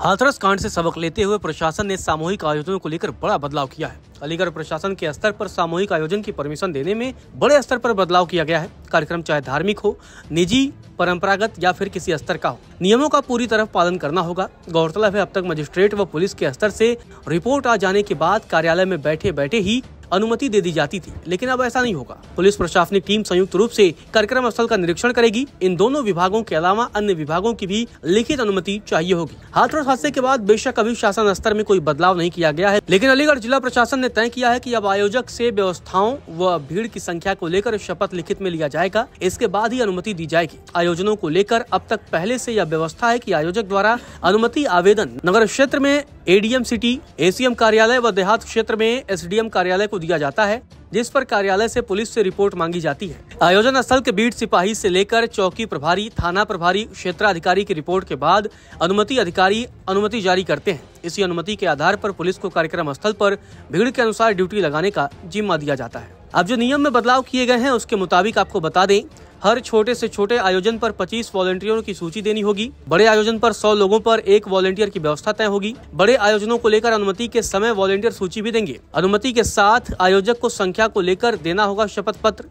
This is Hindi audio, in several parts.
हाथरस कांड से सबक लेते हुए प्रशासन ने सामूहिक आयोजनों को लेकर बड़ा बदलाव किया है। अलीगढ़ प्रशासन के स्तर पर सामूहिक आयोजन की परमिशन देने में बड़े स्तर पर बदलाव किया गया है। कार्यक्रम चाहे धार्मिक हो, निजी, परंपरागत या फिर किसी स्तर का हो, नियमों का पूरी तरह पालन करना होगा। गौरतलब है, अब तक मजिस्ट्रेट व पुलिस के स्तर से रिपोर्ट आ जाने के बाद कार्यालय में बैठे बैठे ही अनुमति दे दी जाती थी, लेकिन अब ऐसा नहीं होगा। पुलिस प्रशासनिक टीम संयुक्त रूप से कार्यक्रम स्थल का निरीक्षण करेगी। इन दोनों विभागों के अलावा अन्य विभागों की भी लिखित अनुमति चाहिए होगी। हाथरस हादसे के बाद बेशक अभी शासन स्तर में कोई बदलाव नहीं किया गया है, लेकिन अलीगढ़ जिला प्रशासन ने तय किया है कि अब आयोजक से व्यवस्थाओं व भीड़ की संख्या को लेकर शपथ लिखित में लिया जाएगा, इसके बाद ही अनुमति दी जाएगी। आयोजनों को लेकर अब तक पहले से यह व्यवस्था है कि आयोजक द्वारा अनुमति आवेदन नगर क्षेत्र में एडीएम सिटी, एसीएम कार्यालय व देहात क्षेत्र में एसडीएम कार्यालय को दिया जाता है, जिस पर कार्यालय से पुलिस से रिपोर्ट मांगी जाती है। आयोजन स्थल के बीट सिपाही से लेकर चौकी प्रभारी, थाना प्रभारी, क्षेत्राधिकारी की रिपोर्ट के बाद अनुमति अधिकारी अनुमति जारी करते हैं। इसी अनुमति के आधार पर पुलिस को कार्यक्रम स्थल पर भीड़ के अनुसार ड्यूटी लगाने का जिम्मा दिया जाता है। अब जो नियम में बदलाव किए गए हैं उसके मुताबिक आपको बता दें, हर छोटे से छोटे आयोजन पर 25 वॉलंटियरों की सूची देनी होगी। बड़े आयोजन पर 100 लोगों पर एक वॉलंटियर की व्यवस्था तय होगी। बड़े आयोजनों को लेकर अनुमति के समय वॉलंटियर सूची भी देंगे। अनुमति के साथ आयोजक को संख्या को लेकर देना होगा शपथ पत्र।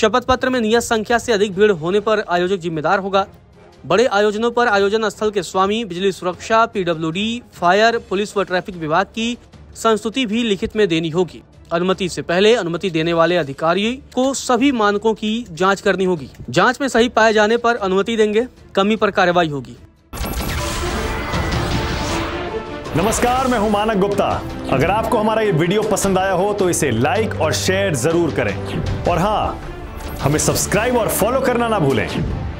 शपथ पत्र में नियत संख्या से अधिक भीड़ होने पर आयोजक जिम्मेदार होगा। बड़े आयोजनों पर आयोजन स्थल के स्वामी, बिजली सुरक्षा, पीडब्ल्यूडी, फायर, पुलिस व ट्रैफिक विभाग की संस्तुति भी लिखित में देनी होगी। अनुमति से पहले अनुमति देने वाले अधिकारी को सभी मानकों की जांच करनी होगी। जांच में सही पाए जाने पर अनुमति देंगे, कमी पर कार्रवाई होगी। नमस्कार, मैं हूं मानक गुप्ता। अगर आपको हमारा ये वीडियो पसंद आया हो तो इसे लाइक और शेयर जरूर करें, और हाँ, हमें सब्सक्राइब और फॉलो करना ना भूलें,